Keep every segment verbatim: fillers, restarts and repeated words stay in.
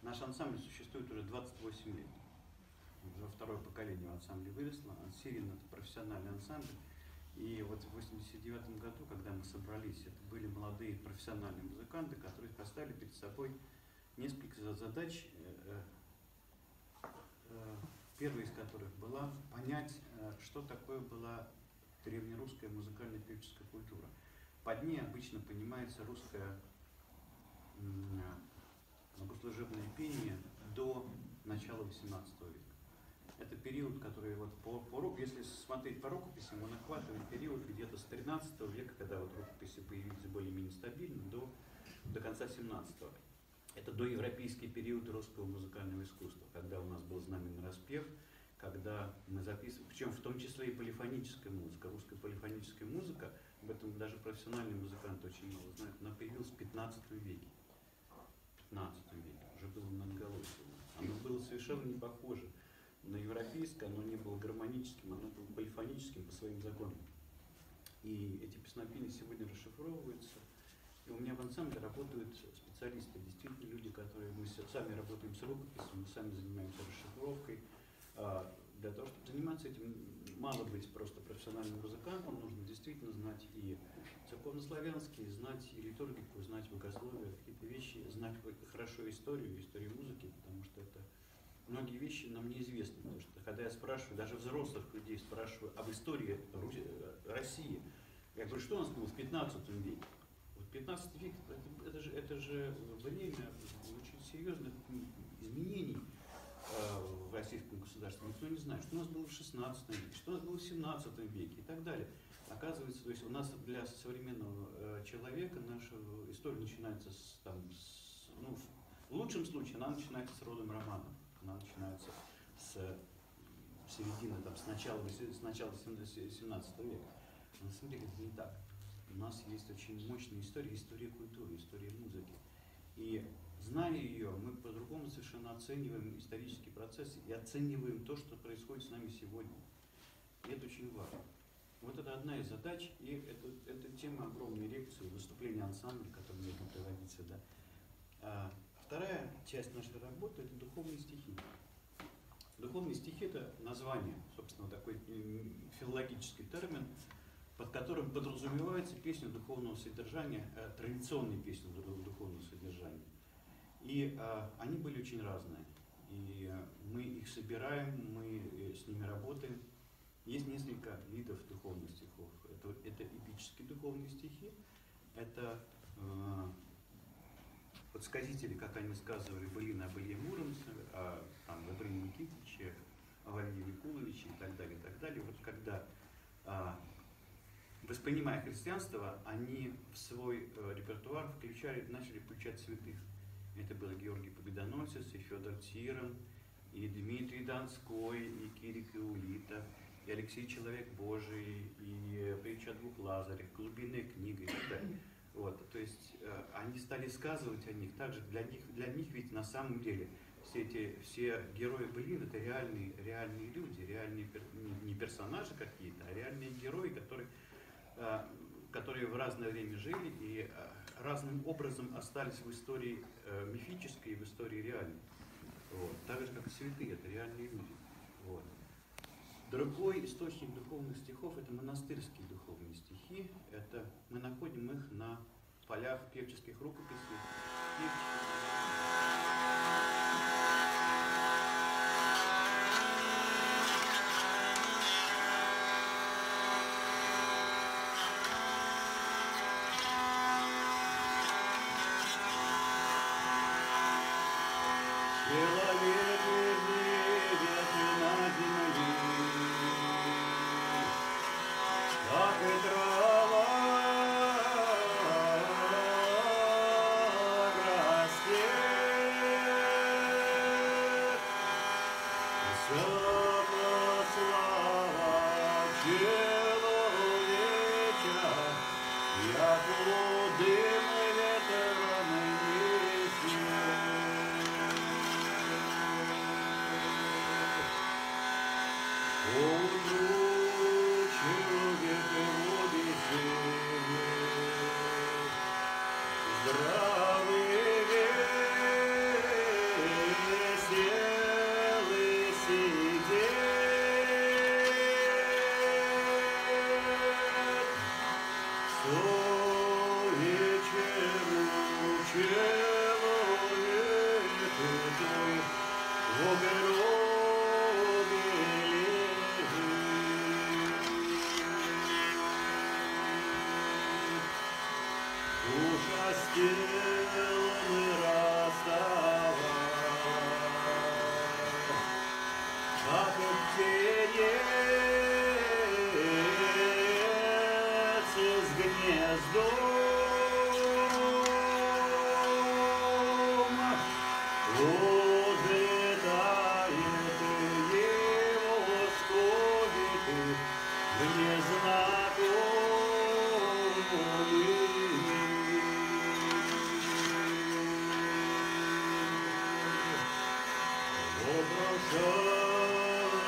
Наш ансамбль существует уже двадцать восемь лет. Уже второе поколение в ансамбле выросло. Сирин — это профессиональный ансамбль. И вот в восемьдесят девятом году, когда мы собрались, это были молодые профессиональные музыканты, которые поставили перед собой несколько задач, первая из которых была понять, что такое была древнерусская музыкально-певческая культура. Под ней обычно понимается русская богослужебное пение до начала восемнадцатого века. Это период, который вот по, по если смотреть по рукописям, он охватывает период где-то с тринадцатого века, когда вот рукописи появились более-менее стабильно, до, до конца семнадцатого. Это доевропейский период русского музыкального искусства, когда у нас был знаменный распев, когда мы записывали, причем в том числе и полифоническая музыка, русская полифоническая музыка, об этом даже профессиональные музыканты очень мало знают, она появилась в пятнадцатом веке. пятнадцатом веке, уже было надголосимое. Оно было совершенно не похоже на европейское, оно не было гармоническим, оно было полифоническим по своим законам. И эти песнопения сегодня расшифровываются. И у меня в ансамбле работают специалисты, действительно люди, которые мы сами работаем с рукописью, мы сами занимаемся расшифровкой. Для того, чтобы заниматься этим, мало быть просто профессиональным музыкантом, нужно действительно знать и церковнославянский, знать и литургику, знать богословие, какие-то вещи, знать хорошо историю, историю музыки, потому что это многие вещи нам неизвестны. Потому что когда я спрашиваю, даже взрослых людей спрашиваю об истории России, я говорю, что у нас было в пятнадцатом веке? Вот пятнадцатый век это, это же, это же время очень серьезных изменений в российском государстве, никто не знает, что у нас было в шестнадцатом веке, что у нас было в семнадцатом веке и так далее. Оказывается, то есть у нас для современного человека наша история начинается с, там, с, ну, в лучшем случае она начинается с родом романа, она начинается с середины, там, с начала, с начала семнадцатого века. Но на самом деле это не так. У нас есть очень мощная история, история культуры, история музыки. И зная ее, мы по-другому совершенно оцениваем исторический процесс и оцениваем то, что происходит с нами сегодня. И это очень важно. Вот это одна из задач, и это, это тема огромной лекции, выступления ансамбля, которые мне приводится. Да. А вторая часть нашей работы – это духовные стихи. Духовные стихи – это название, собственно, такой филологический термин, под которым подразумевается песня духовного содержания, традиционные песни духовного содержания. И э, они были очень разные. И э, мы их собираем, мы с ними работаем. Есть несколько видов духовных стихов. Это, это эпические духовные стихи, это э, подсказители, как они сказывали, были на Быле Муромце, о Добрыне Никитиче, о Алёше Никуловиче и так далее, и так далее. Вот когда э, воспринимая христианство, они в свой э, репертуар включали, начали включать святых. Это был Георгий Победоносец, и Федор Тиран, и Дмитрий Донской, и Кирик и Улита, и Алексей Человек Божий, и притча о двух Лазарях, глубинная книга и так далее. Вот, то есть э, они стали сказывать о них. Также для них, для них ведь на самом деле все эти все герои былин — это реальные, реальные люди, реальные не персонажи какие-то, а реальные герои, которые которые в разное время жили и разным образом остались в истории мифической и в истории реальной. Вот. Так же, как и святые, это реальные люди. Вот. Другой источник духовных стихов — это монастырские духовные стихи. Это мы находим их на полях певческих рукописей. Дым ветром несет.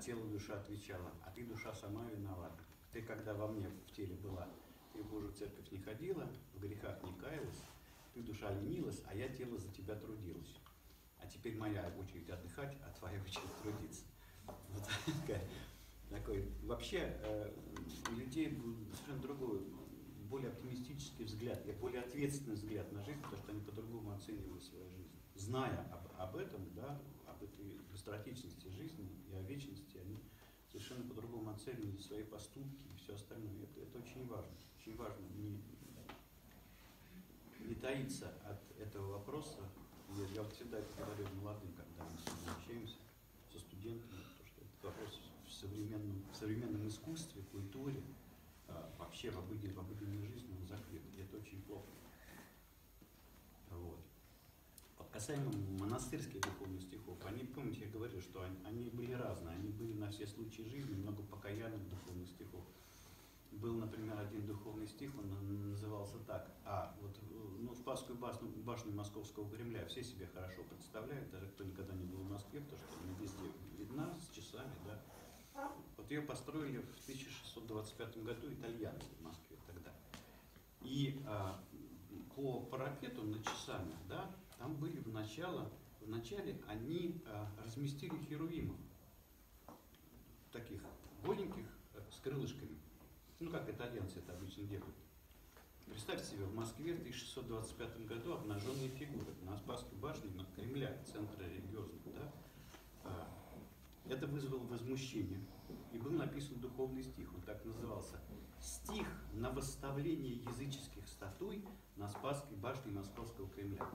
Тело душа отвечала, а ты, душа, сама виновата. Ты, когда во мне в теле была, ты в Божью церковь не ходила, в грехах не каялась, ты, душа, ленилась, а я, тело, за тебя трудилась. А теперь моя очередь отдыхать, а твоя очередь трудиться. Вот такая, такой. Вообще у людей совершенно другой, более оптимистический взгляд, более ответственный взгляд на жизнь, потому что они по-другому оценивают свою жизнь. Зная об, об этом, да, об этой быстротечности жизни и о вечности, они совершенно по-другому оценивали свои поступки и все остальное. Это, это очень важно. Очень важно не, не таиться от этого вопроса. Я, я вот всегда это говорю молодым, когда мы общаемся со студентами, потому что этот вопрос в современном, в современном искусстве, культуре, вообще в обыденной, в обыденной жизни он закрыт. И это очень плохо. Вот. Касаемо монастырских духовных стихов, они, помните, я говорил, что они, они были разные, они были на все случаи жизни, много покаянных духовных стихов. Был, например, один духовный стих, он назывался так, а, вот, ну, Спасскую башню, башню Московского Кремля все себе хорошо представляют, даже кто никогда не был в Москве, потому что она везде видна, с часами, да. Вот ее построили в тысяча шестьсот двадцать пятом году итальянцы в Москве тогда. И а, по парапету на часами, да, там были в начале, в начале они а, разместили херувимов, таких голеньких, с крылышками. Ну, как итальянцы это обычно делают. Представьте себе, в Москве в тысяча шестьсот двадцать пятом году обнаженные фигуры на Спасской башне, на Кремля, центра религиозного, да, а, это вызвало возмущение. И был написан духовный стих, он так назывался. Стих на восставление языческих статуй на Спасской башне Московского Кремля.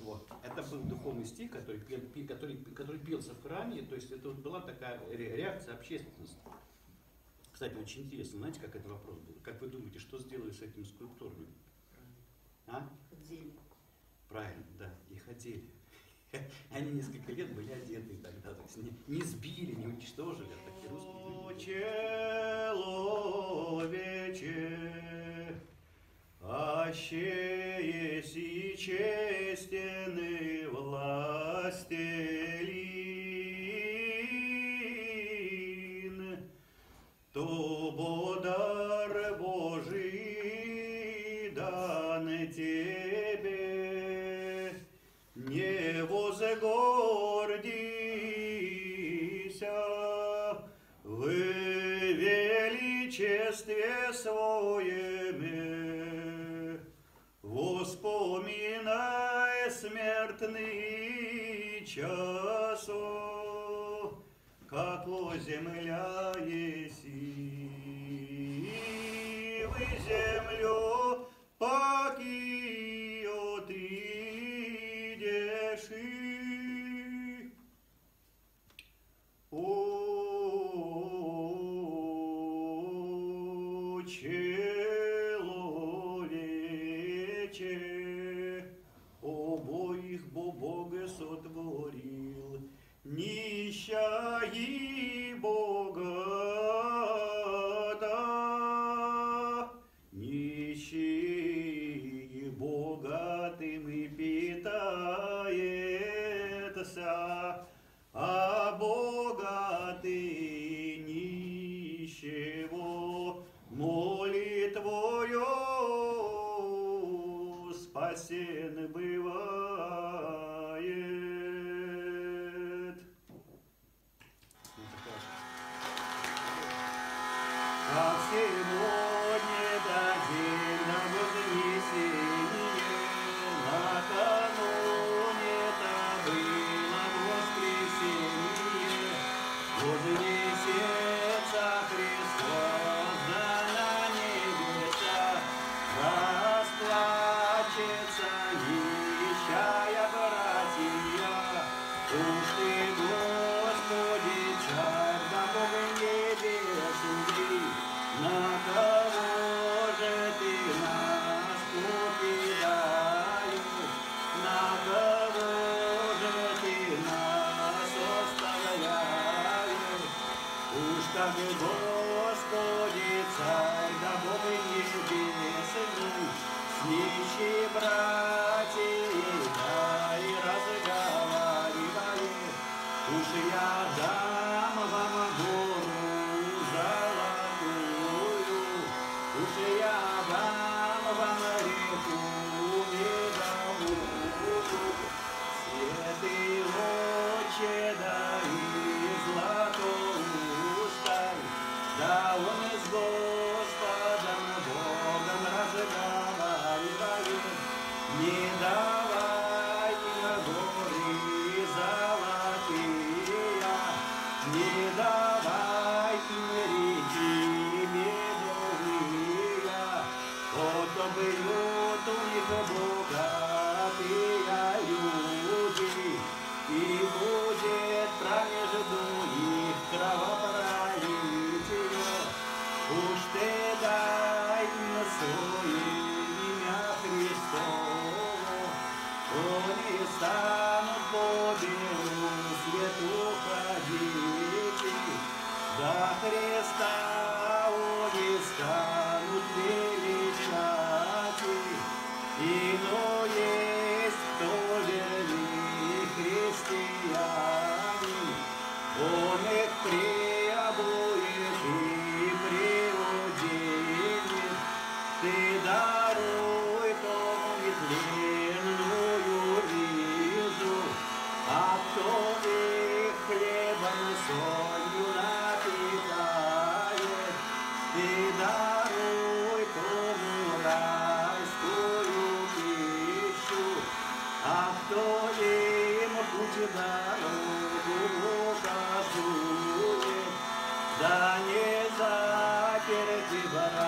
Вот. Это был духовный стих, который, который, который пелся в храме, то есть это вот была такая реакция общественности. Кстати, очень интересно, знаете, как этот вопрос был? Как вы думаете, что сделали с этими скульптурами? хотели. Они несколько лет были одеты тогда, то есть не, не сбили, не уничтожили, а такие русские люди. Человече, аще еси честены властелин, то бодар Божий дан тебе, не возгордися в величестве своем, воспоминай смертный час, как во земля еси, вы землю покио ты. О, человече, обоих бо Бог сотворил, нища и богата, нищие богатым и питается, а богатый нищего молитвою спасен бывает. А сегодня до дня вознесения, накануне то было воскресенье, вознесется Христос да на небеса, расплачется нищая братья. Уж ты, Господи, царь на Бога небесный, на кого же ты нас покидаешь, на кого же ты нас оставляешь? Уж как, Господи, царь да Бога небесный, с нищими братьями разговаривает. Уж я дам вам гору золотую, уж я дам вам реку медовую, святые очи да и златоуста, да он с Господом Богом разговаривает, не давай горы золотые, не давай реки медовые, отобьют у них богатые люди, и будет промежду их кровопролитие. Уж ты дай на свое имя Христово, они станут по белу свету ходить, до Христа они станут величать, и но есть кто вели христиане, он их приобует и приуденет. Ты даруй тому нетленную ризу, а кто их хлебом и солью напитает, ты даруй тому райскую пищу, а кто им путь дорогу указует, да не заперти врага.